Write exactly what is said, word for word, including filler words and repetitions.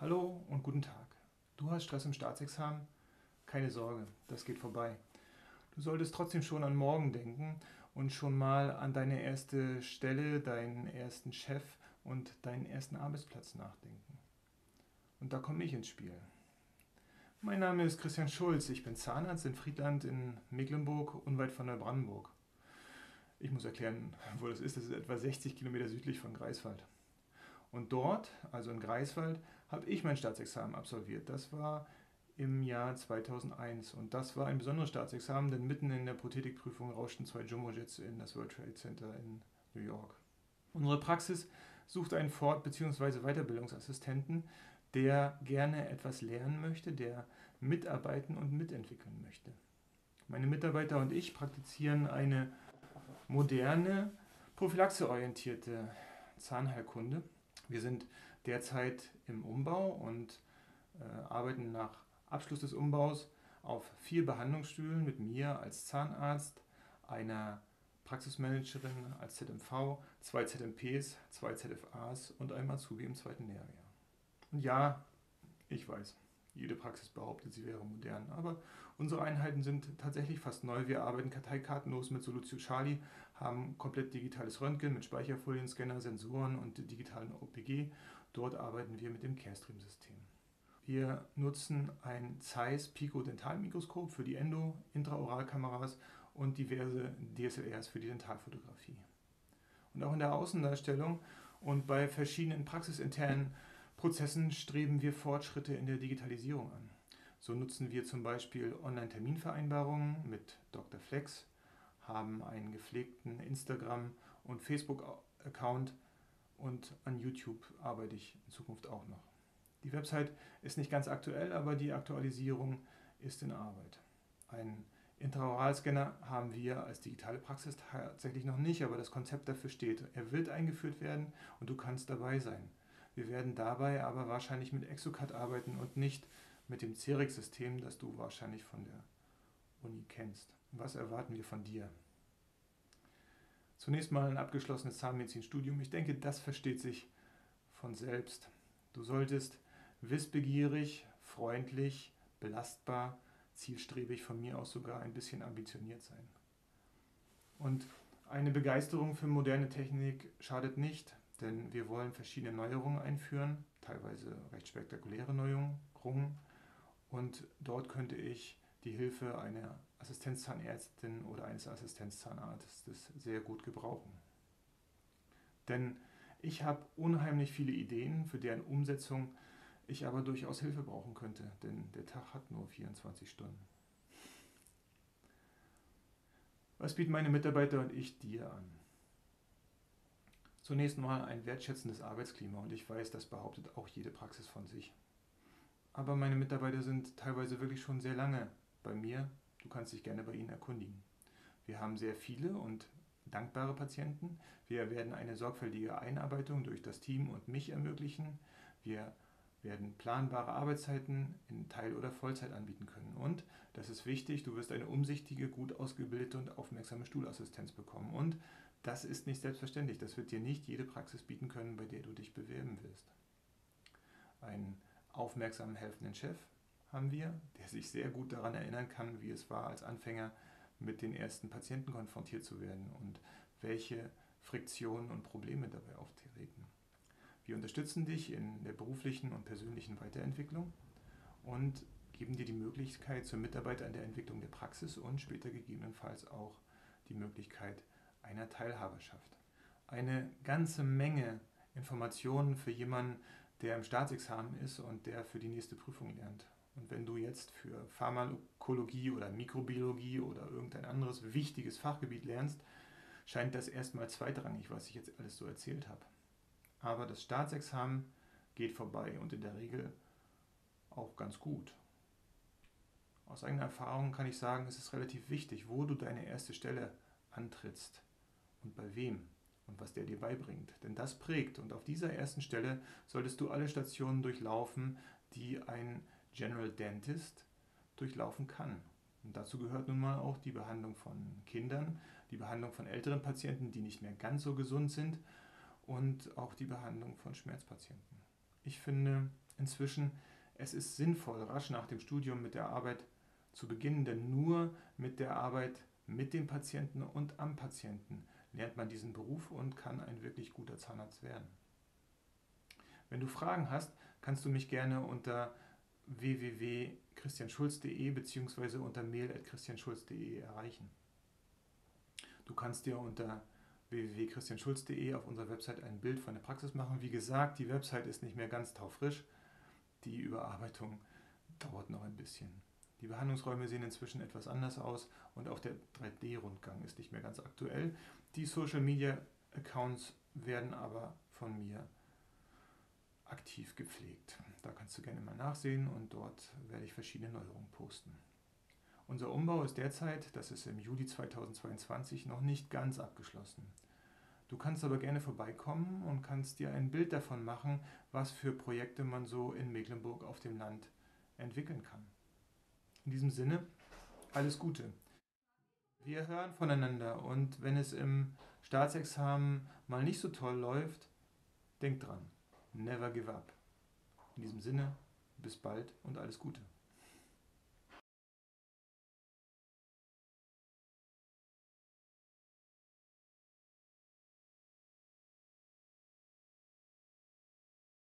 Hallo und guten Tag. Du hast Stress im Staatsexamen? Keine Sorge, das geht vorbei. Du solltest trotzdem schon an morgen denken und schon mal an deine erste Stelle, deinen ersten Chef und deinen ersten Arbeitsplatz nachdenken. Und da komme ich ins Spiel. Mein Name ist Christian Schulz, ich bin Zahnarzt in Friedland in Mecklenburg, unweit von Neubrandenburg. Ich muss erklären, wo das ist, das ist etwa sechzig Kilometer südlich von Greifswald. Und dort, also in Greifswald, habe ich mein Staatsexamen absolviert. Das war im Jahr zweitausendeins und das war ein besonderes Staatsexamen, denn mitten in der Prothetikprüfung rauschten zwei Jumbojets in das World Trade Center in New York. Unsere Praxis sucht einen Fort- bzw. Weiterbildungsassistenten, der gerne etwas lernen möchte, der mitarbeiten und mitentwickeln möchte. Meine Mitarbeiter und ich praktizieren eine moderne, prophylaxeorientierte Zahnheilkunde. Wir sind derzeit im Umbau und äh, arbeiten nach Abschluss des Umbaus auf vier Behandlungsstühlen mit mir als Zahnarzt, einer Praxismanagerin als Z M V, zwei Z M Ps, zwei Z F As und einem Azubi im zweiten Lehrjahr. Und ja, ich weiß, jede Praxis behauptet, sie wäre modern, aber unsere Einheiten sind tatsächlich fast neu. Wir arbeiten karteikartenlos mit Solutio Charlie, haben komplett digitales Röntgen mit Speicherfolienscanner, Sensoren und digitalen O P G. Dort arbeiten wir mit dem Carestream-System. Wir nutzen ein Zeiss Pico-Dentalmikroskop für die Endo-, Intraoralkameras und diverse D S L Rs für die Dentalfotografie. Und auch in der Außendarstellung und bei verschiedenen praxisinternen Prozessen streben wir Fortschritte in der Digitalisierung an. So nutzen wir zum Beispiel Online-Terminvereinbarungen mit Doktor Flex, haben einen gepflegten Instagram- und Facebook-Account und an YouTube arbeite ich in Zukunft auch noch. Die Website ist nicht ganz aktuell, aber die Aktualisierung ist in Arbeit. Einen Intraoralscanner haben wir als digitale Praxis tatsächlich noch nicht, aber das Konzept dafür steht. Er wird eingeführt werden und du kannst dabei sein. Wir werden dabei aber wahrscheinlich mit ExoCAD arbeiten und nicht mit dem C R I C-System, das du wahrscheinlich von der Uni kennst. Was erwarten wir von dir? Zunächst mal ein abgeschlossenes Zahnmedizinstudium. Ich denke, das versteht sich von selbst. Du solltest wissbegierig, freundlich, belastbar, zielstrebig, von mir aus sogar ein bisschen ambitioniert sein. Und eine Begeisterung für moderne Technik schadet nicht. Denn wir wollen verschiedene Neuerungen einführen, teilweise recht spektakuläre Neuerungen. Und dort könnte ich die Hilfe einer Assistenzzahnärztin oder eines Assistenzzahnarztes sehr gut gebrauchen. Denn ich habe unheimlich viele Ideen, für deren Umsetzung ich aber durchaus Hilfe brauchen könnte. Denn der Tag hat nur vierundzwanzig Stunden. Was bieten meine Mitarbeiter und ich dir an? Zunächst mal ein wertschätzendes Arbeitsklima, und ich weiß, das behauptet auch jede Praxis von sich. Aber meine Mitarbeiter sind teilweise wirklich schon sehr lange bei mir. Du kannst dich gerne bei ihnen erkundigen. Wir haben sehr viele und dankbare Patienten. Wir werden eine sorgfältige Einarbeitung durch das Team und mich ermöglichen. Wir werden planbare Arbeitszeiten in Teil- oder Vollzeit anbieten können. Und, das ist wichtig, du wirst eine umsichtige, gut ausgebildete und aufmerksame Stuhlassistenz bekommen. Und das ist nicht selbstverständlich. Das wird dir nicht jede Praxis bieten können, bei der du dich bewerben wirst. Einen aufmerksamen, helfenden Chef haben wir, der sich sehr gut daran erinnern kann, wie es war, als Anfänger mit den ersten Patienten konfrontiert zu werden und welche Friktionen und Probleme dabei auftreten. Wir unterstützen dich in der beruflichen und persönlichen Weiterentwicklung und geben dir die Möglichkeit zur Mitarbeit an der Entwicklung der Praxis und später gegebenenfalls auch die Möglichkeit einer Teilhaberschaft. Eine ganze Menge Informationen für jemanden, der im Staatsexamen ist und der für die nächste Prüfung lernt. Und wenn du jetzt für Pharmakologie oder Mikrobiologie oder irgendein anderes wichtiges Fachgebiet lernst, scheint das erstmal zweitrangig, was ich jetzt alles so erzählt habe. Aber das Staatsexamen geht vorbei und in der Regel auch ganz gut. Aus eigener Erfahrung kann ich sagen, es ist relativ wichtig, wo du deine erste Stelle antrittst. Und bei wem und was der dir beibringt. Denn das prägt, und auf dieser ersten Stelle solltest du alle Stationen durchlaufen, die ein General Dentist durchlaufen kann. Und dazu gehört nun mal auch die Behandlung von Kindern, die Behandlung von älteren Patienten, die nicht mehr ganz so gesund sind und auch die Behandlung von Schmerzpatienten. Ich finde, inzwischen, es ist sinnvoll, rasch nach dem Studium mit der Arbeit zu beginnen, denn nur mit der Arbeit mit dem Patienten und am Patienten lernt man diesen Beruf und kann ein wirklich guter Zahnarzt werden. Wenn du Fragen hast, kannst du mich gerne unter w w w punkt christian schulz punkt de bzw. unter mail at christian schulz punkt de erreichen. Du kannst dir unter w w w punkt christian schulz punkt de auf unserer Website ein Bild von der Praxis machen. Wie gesagt, die Website ist nicht mehr ganz taufrisch. Die Überarbeitung dauert noch ein bisschen. Die Behandlungsräume sehen inzwischen etwas anders aus und auch der drei D-Rundgang ist nicht mehr ganz aktuell. Die Social-Media-Accounts werden aber von mir aktiv gepflegt. Da kannst du gerne mal nachsehen und dort werde ich verschiedene Neuerungen posten. Unser Umbau ist derzeit, das ist im Juli zweitausendzweiundzwanzig, noch nicht ganz abgeschlossen. Du kannst aber gerne vorbeikommen und kannst dir ein Bild davon machen, was für Projekte man so in Mecklenburg auf dem Land entwickeln kann. In diesem Sinne, alles Gute. Wir hören voneinander und wenn es im Staatsexamen mal nicht so toll läuft, denk dran, never give up. In diesem Sinne, bis bald und alles Gute.